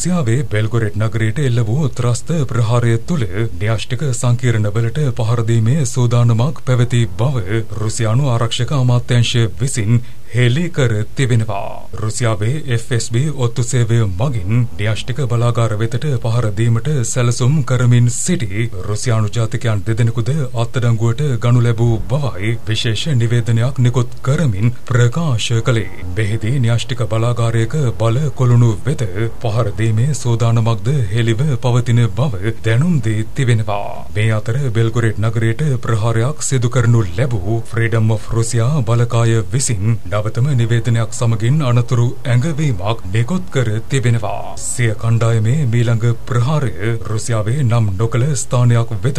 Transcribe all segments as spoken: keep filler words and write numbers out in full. රසියාවේ බෙල්ගොරෙඩ් නගරයට එල්ල වූ ත්‍රස්ත ප්‍රහාරය තුළ න්‍යෂ්ටික සංකීර්ණ වලට පහර දීමේ සූදානමක් පැවති බව රුසියානු ආරක්ෂක අමාත්‍යාංශය විසින් හෙළි කර තිබෙනවා. රුසියාවේ එෆ් එස් බී ඔත්තු සේවය මගින් න්‍යෂ්ටික බලාගාර වෙතට පහර දීමට සැලසුම් කරමින් සිටි රුසියානු ජාතිකයන් දෙදෙනෙකුද අත්අඩංගුවට ගනු ලැබූ බවයි විශේෂ නිවේදනයක් නිකුත් කරමින් ප්‍රකාශ කළේ. මෙහිදී න්‍යෂ්ටික බලාගාරයක බල කොළුණු වෙත පහර දීමේ සෝදානමක්ද හෙළිව පවතින බව දැනුම් දී තිබෙනවා. මේ අතර බෙල්ගොරෙඩ් නගරයට ප්‍රහාරයක් සිදු කරනු ලැබූ ෆ්‍රීඩම් ඔෆ් රුසියා බලකාය විසින් නවතම නිවේදනයක් සමගින් අනතුරු ඇඟවීමක් නිකුත් කර තිබෙනවා. සිය කණ්ඩායමේ මීළඟ ප්‍රහාරය රුසියාවේ නම් නොකළ ස්ථානයක් වෙත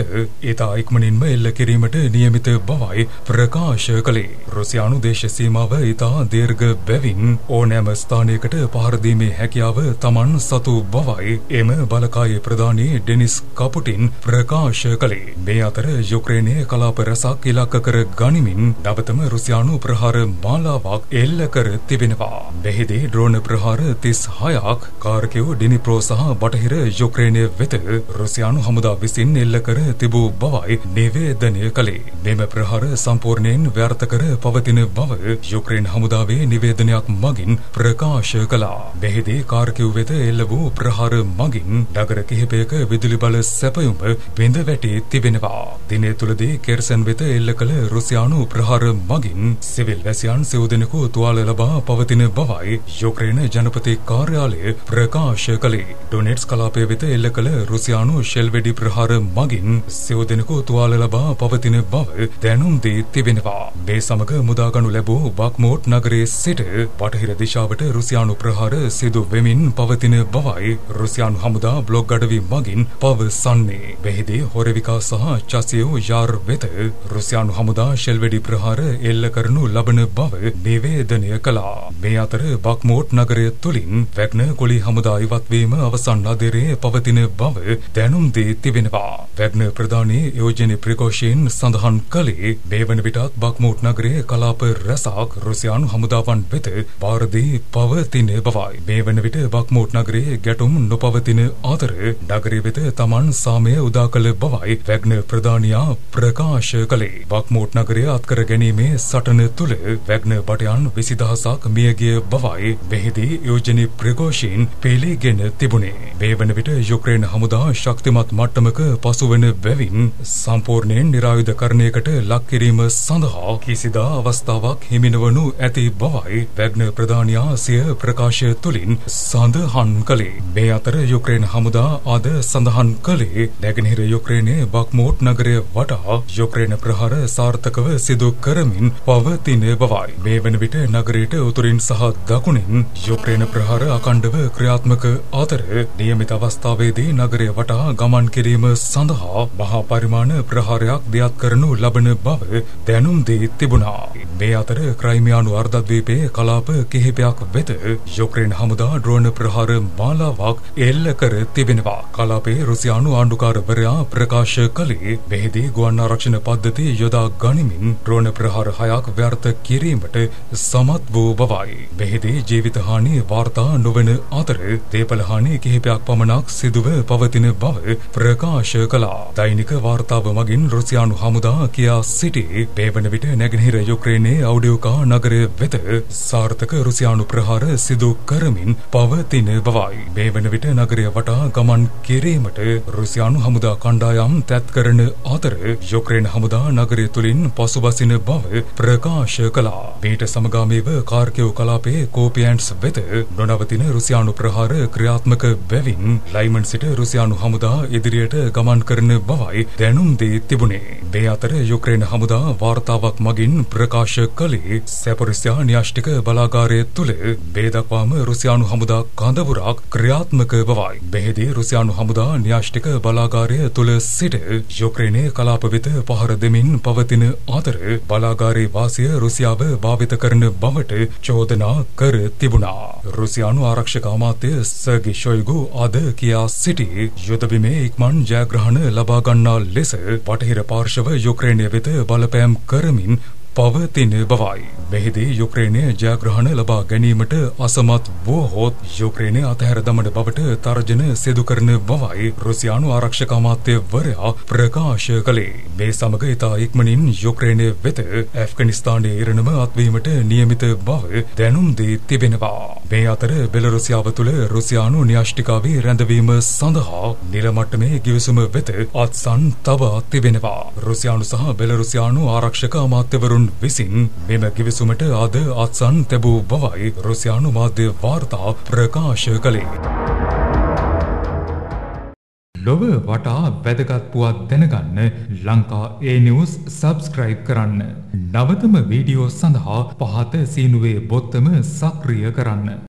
ඉතා ඉක්මනින්ම එල්ල කිරීමට නියමිත බවයි ප්‍රකාශ කළේ. රුසියානු දේශ සීමාව ඉතා දීර්ඝ බැවින් ඕනෑම ස්ථානයකට පහර දීමේ හැකියාව තමන් සතු බවයි එම බලකායේ ප්‍රධානී ඩෙනිස් කපුටින් ප්‍රකාශ කළේ. මේ අතර යුක්‍රේනයේ කලාප රැසක් ඉලක්ක කර ගනිමින් නවතම රුසියානු ප්‍රහාර මාලාව එල්ල කර තිබෙනවා. මෙහිදී ඩ්‍රෝන ප්‍රහාර තිස් හයක් කාර්කෙව් ඩිනිප්‍රෝ සහ බටහිර යුක්‍රේනය වෙත රුසියානු හමුදා විසින් එල්ල කර තිබූ බවයි නිවේදනය කළේ. මෙම ප්‍රහාර සම්පූර්ණයෙන් ව්‍යර්ථ කර පවතින බව යුක්‍රේන හමුදාවේ නිවේදනයක් මගින් ප්‍රකාශ කළා. මෙහිදී කාර්කෙව් වෙත එල්ල වූ ප්‍රහාර මගින් නගර කිහිපයක විදුලි බල සැපයුම බිඳ වැටී තිබෙනවා. දිනේ තුලදී කෙර්සන් වෙත එල්ල කළ රුසියානු ප්‍රහාර මගින් සිවිල් වැසියන් සිව් දෙනෙකු තුවාල ලබා පවතින බවයි යුක්‍රේන ජනපති කාර්යාලය ප්‍රකාශ කළේ. ඩොනෙට්ස් කලාපය වෙත එල්ල කළ රුසියානු ෂෙල්වෙඩි ප්‍රහාර මගින් සිව් දෙනෙකු තුවාල ලබා පවතින බව දැනුම් දී තිබෙනවා. මේ සමග මුදාගනු ලැබූ බක්මුට් නගරයේ සිට බටහිර දිශාවට රුසියානු ප්‍රහාර සිදු වෙමින් පවතින බවයි රුසියානු හමුදා බ්ලොග් අඩවි මගින් පවසන්නේ. මෙහිදී හොරවිකා සහ චසියෝ යාර් වෙත රුසියානු හමුදා ෂෙල්වෙඩි ප්‍රහාර එල්ල කරනු ලබන බව නිවේදනය කළා. මේ අතර බක්මුට් නගරය තුළින් වැග්නර් කුලී හමුදා ඉවත්වීම අවසන් අදිරේ පවතින බව දැනුම් දී තිබෙනවා. වැග්නර් ප්‍රධානී යෝජෙනි ප්‍රිකෝෂින් සඳහන් කළේ මේ වන විටත් බක්මුට් නගරයේ කලාප රැසක් රුසියානු හමුදාවන් වෙත භාර දී පවතින බවයි. මේ වන විට බක්මුට් නගරයේ ගැටුම් නොපවතින අතර නගරය වෙත තමන් සාමය උදා කළ බවයි වැග්නර් ප්‍රධානියා ප්‍රකාශ කළේ. බක්මුට් නගරය අත්කර ගැනීමේ සටන තුළ වැග්නර් බටයන් විසි දහසක් මියගිය බවයි මෙහිදී යෝජනි ප්‍රිගෝෂින් පිළිගෙන තිබුණේ. මේ වන විට යුක්‍රේන හමුදා ශක්තිමත් මට්ටමක පසුවන බැවින් සම්පූර්ණයෙන් නිරායුධකරණයකට ලක් කිරීම සඳහා කිසිදා අවස්ථාවක් හිමිනවනු ඇති බවයි වැග්නර් ප්‍රධානියා සිය ප්‍රකාශය තුළින් සඳහන් කළේ. මේ අතර යුක්‍රේන හමුදා අද සඳහන් කළේ නැගෙනහිර යුක්‍රේනයේ බක්මුට් නගරය වටා යුක්‍රේන ප්‍රහාර සාර්ථකව සිදු කරමින් පවතින බවයි. වෙන විට නගරයට උතුරින් සහ දකුණින් යුක්‍රේන ප්‍රහාර අඛණ්ඩව ක්‍රියාත්මක අතර නියමිත අවස්ථාවේදී නගරය වටා ගමන් කිරීම සඳහා මහා පරිමාණ ප්‍රහාරයක් දියත් කරනු ලබන බව දැනුම් දී තිබුණා. මේ අතර ක්‍රයිමියානු අර්ධද්වීපයේ කලාප කිහිපයක් වෙත යුක්‍රේන හමුදා ඩ්‍රෝන ප්‍රහාර මාලාවක් එල්ල කර තිබෙනවා. කලාපයේ රුසියානු ආණ්ඩුකාරවරයා ප්‍රකාශ කළේ මෙහිදී ගුවන් ආරක්ෂණ පද්ධතිය යොදා ගනිමින් ඩ්‍රෝන ප්‍රහාර හයක් ව්‍යර්ථ කිරීමට සමත් වූ බවයි. මෙහිදී ජීවිතහානි වාර්තා නොවන අතර දේපලහානි කිහිපයක් පමණක් සිදුව පවතින බව ප්‍රකාශ කළා. දෛනික වාර්තාව මගින් රුසියානු හමුදා කියා සිටි බේවන විට නැගෙනහිර යුක්‍රේනයේ අවුඩිව්කා නගරය වෙත සාර්ථක රුසියානු ප්‍රහාර සිදු කරමින් පවතින බවයි. බේවන විට නගරය වටා ගමන් කිරීමට රුසියානු හමුදා කණ්ඩායම් තැත් කරන අතර යුක්‍රේන හමුදා නගරය තුළින් පසුබසින බව ප්‍රකාශ කළා. ඊට සමගාමීව කාර්කෙව් කලාපයේ කෝපියන්ට්ස් වෙත නොනවතින රුසියානු ප්‍රහාර ක්‍රියාත්මක බැවින් ලයිමන් සිට රුසියානු හමුදා ඉදිරියට ගමන් කරන බවයි දැනුම් දී තිබුණේ. මේ අතර යුක්‍රේන හමුදා වාර්තාවක් මගින් ප්‍රකාශ කළේ සැපොරිසියා න්‍යෂ්ටික බලාගාරය තුළ මේ දක්වාම රුසියානු හමුදා කඳවුරක් ක්‍රියාත්මක බවයි. මෙහිදී රුසියානු හමුදා න්‍යෂ්ටික බලාගාරය තුළ සිට යුක්‍රේනයේ කලාප වෙත පහර දෙමින් පවතින අතර බලාගාරයේ වාසිය රුසියාව කරන බවට චෝදනා කර තිබුණා. රුසියානු ආරක්ෂක අමාත්‍ය සර්ගි ෂොයිගු අද කියා සිටි යුදබිමේ ඉක්මන් ජයග්‍රහණ ලබා ගන්නා ලෙස බටහිර පාර්ශව යුක්‍රේනය වෙත බලපෑම් කරමින් පවතින බවයි. මෙහිදී යුක්‍රේනය ජයග්‍රහණ ලබා ගැනීමට අසමත් වුවහොත් යුක්‍රේනය අතහැර දමන බවට තර්ජන සිදු කරන බවයි රුසියානු ආරක්ෂක අමාත්‍යවරයා ප්‍රකාශ කළේ. මේ සමග ඉතා ඉක්මනින් යුක්‍රේනය වෙත ඇෆ්ගනිස්තානයේ ඉරණම අත්වීමට නියමිත බව දැනුම් දී තිබෙනවා. මේ අතර බෙලරුසියාව තුළ රුසියානු න්‍යෂ්ටිකාවේ රැඳවීම සඳහා නිල මට්ටමේ ගිවිසුම වෙත අත්සන් තබා තිබෙනවා. රුසියානු සහ බෙලරුසියානු ආරක්ෂක අමාත්‍යවරුන් විසින් මෙම කිවිසුමට අද අත්සන් තැබූ බවයි රුසියානු මාධ්‍ය වාර්තා ප්‍රකාශ කළේ. ලොව වටා වැදගත් පුවත් දැනගන්න ලංකා A News subscribe කරන්න. නවතම වීඩියෝ සඳහා පහත සීනුවේ බොත්තම සක්‍රිය කරන්න.